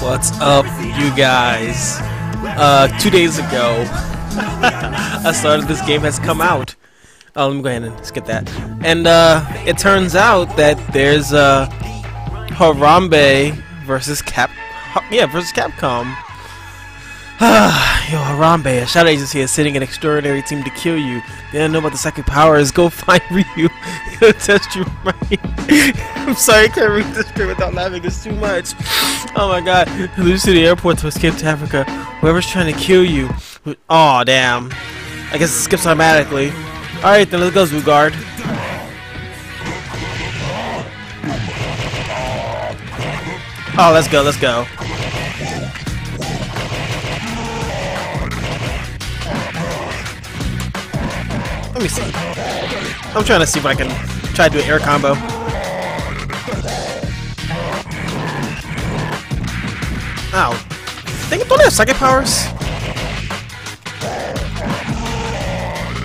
What's up, you guys? 2 days ago, I started this game has come out. Oh, let me go ahead and skip that. And it turns out that there's Harambe versus Capcom. Yo, Harambe, a shadow agency is sitting an extraordinary team to kill you. They don't know about the psychic powers. Go find Ryu. He'll test you right. I'm sorry, I can't read this script without laughing. It's too much. Oh my god. Lose to the airport to escape to Africa. Whoever's trying to kill you. Aw, damn. I guess it skips automatically. Alright, then let's go, Zoogard. Oh, let's go, let's go. Let me see. I'm trying to see if I can try to do an air combo. Ow. Dang it, don't they have psychic powers?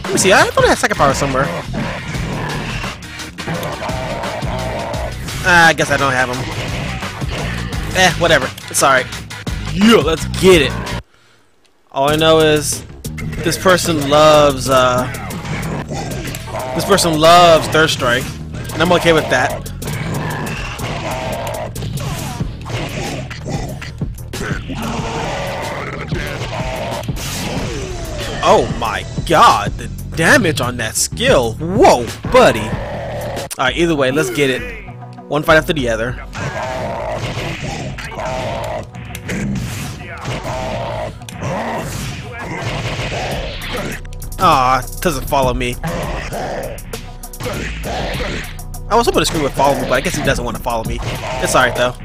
Let me see, I thought I had psychic powers somewhere. I guess I don't have them. Whatever. It's alright. Yeah, let's get it. All I know is this person loves Third Strike, and I'm okay with that. Oh my god, the damage on that skill. Whoa, buddy. Alright, either way, let's get it. One fight after the other. Aw, it doesn't follow me. I was hoping the screen would follow me, but I guess he doesn't want to follow me. It's alright, though.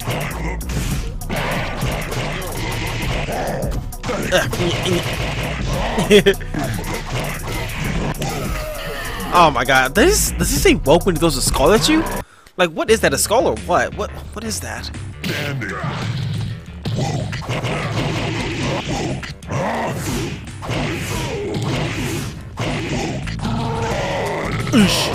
Oh my god. Does he say woke when he goes to skull at you? Like, what is that? A skull or what? What is that? Oosh.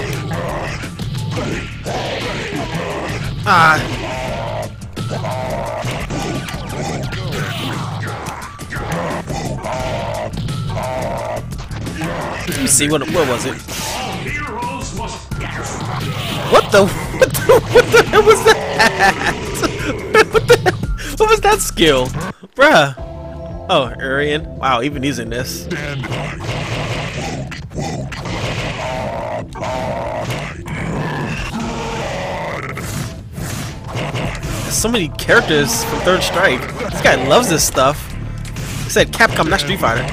Let me see, what was it? What the hell was that? What was that skill? Bruh. Oh, Urian. Wow, even using this. So many characters from Third Strike. This guy loves this stuff. He said Capcom, not Street Fighter.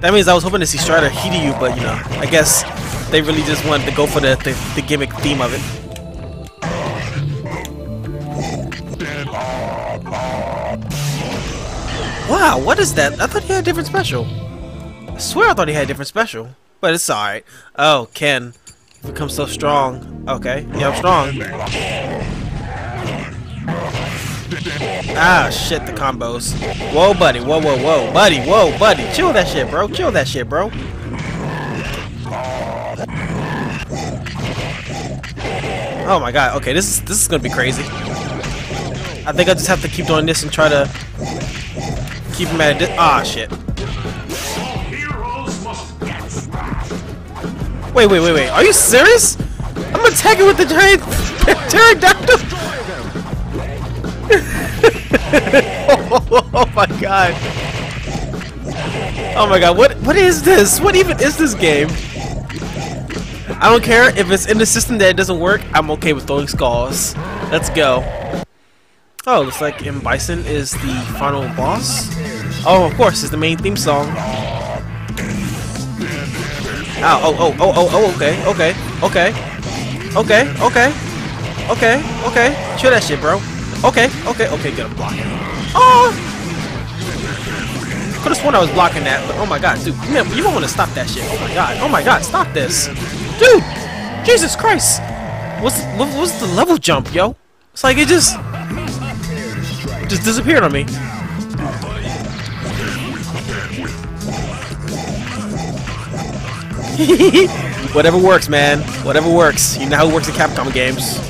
That means I was hoping to see Strider, Hiryu, but you know, I guess they really just wanted to go for the gimmick theme of it. Wow, what is that? I thought he had a different special. I swear I thought he had a different special, but it's alright. Oh, Ken. You've become so strong. Okay, yeah, I'm strong. Ah, shit, the combos. Whoa, buddy. Whoa, buddy. Whoa, buddy. Chill that shit, bro. Chill that shit, bro. Oh my god. Okay, this is gonna be crazy. I think I just have to keep doing this and try to keep him at a distance. Ah, shit. Wait. Are you serious? I'm attacking with the giant pterodactyl. Oh my god. Oh my god, what is this? What even is this game? I don't care if it's in the system that it doesn't work, I'm okay with throwing skulls. Let's go. Oh, looks like M. Bison is the final boss. Oh, of course, it's the main theme song. Ow, oh, okay. Chill that shit, bro. Okay, get a block. Oh! I could have sworn I was blocking that, but oh my god, dude, man, you don't want to stop that shit. Oh my god, stop this. Dude! Jesus Christ! What's the level jump, yo? It's like it just disappeared on me. Whatever works, man. Whatever works. You know how it works in Capcom games.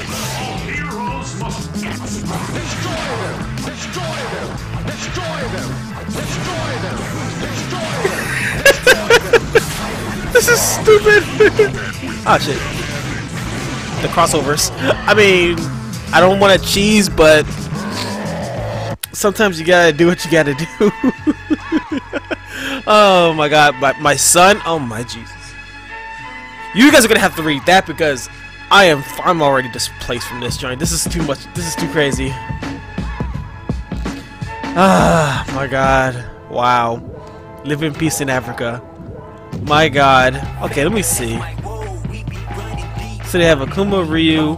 Destroy them! Destroy them! Destroy them! Destroy them! This is stupid! Ah, shit. The crossovers. I mean, I don't want to cheese, but sometimes you gotta do what you gotta do. Oh my god, my son, oh my Jesus. You guys are gonna have to read that because I'm already displaced from this joint. This is too much, this is too crazy. Ah, my god. Wow. Live in peace in Africa. My god. Okay, let me see. So they have Akuma, Ryu,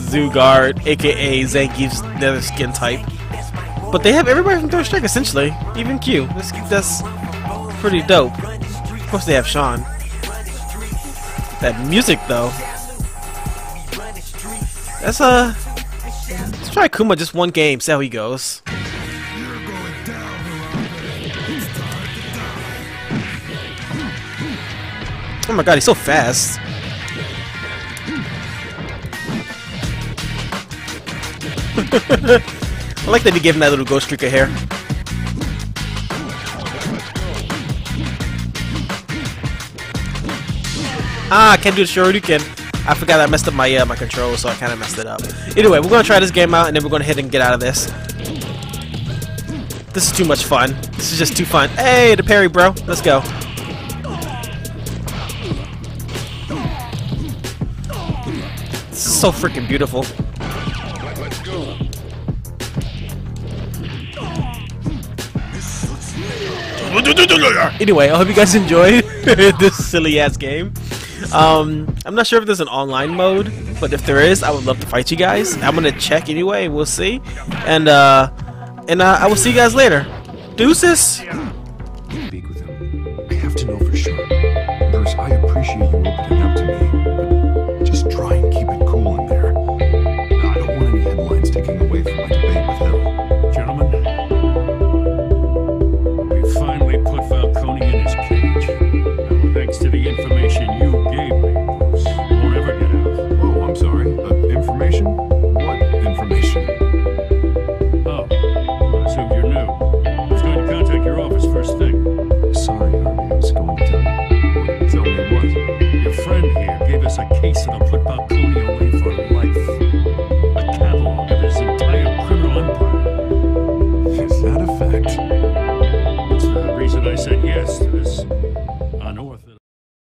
Zuguard, aka Zangief's nether skin type. But they have everybody from Third Strike essentially, even Q. That's pretty dope. Of course they have Sean. That music though. That's a. Let's try Akuma just one game, see how he goes. Oh my god, he's so fast. I like that he gave him that little ghost streak of hair. Ah, I can't do the Shoryuken. I forgot I messed up my my controls, so I kind of messed it up. Anyway, we're gonna try this game out, and then we're gonna hit and get out of this. This is too much fun. This is just too fun. Hey, the parry, bro. Let's go. This is so freaking beautiful. Anyway, I hope you guys enjoyed this silly ass game. I'm not sure if there's an online mode, but if there is, I would love to fight you guys. I'm gonna check anyway, we'll see. And I will see you guys later. Deuces. Speak with him. I have to know for sure. Bruce, I appreciate you.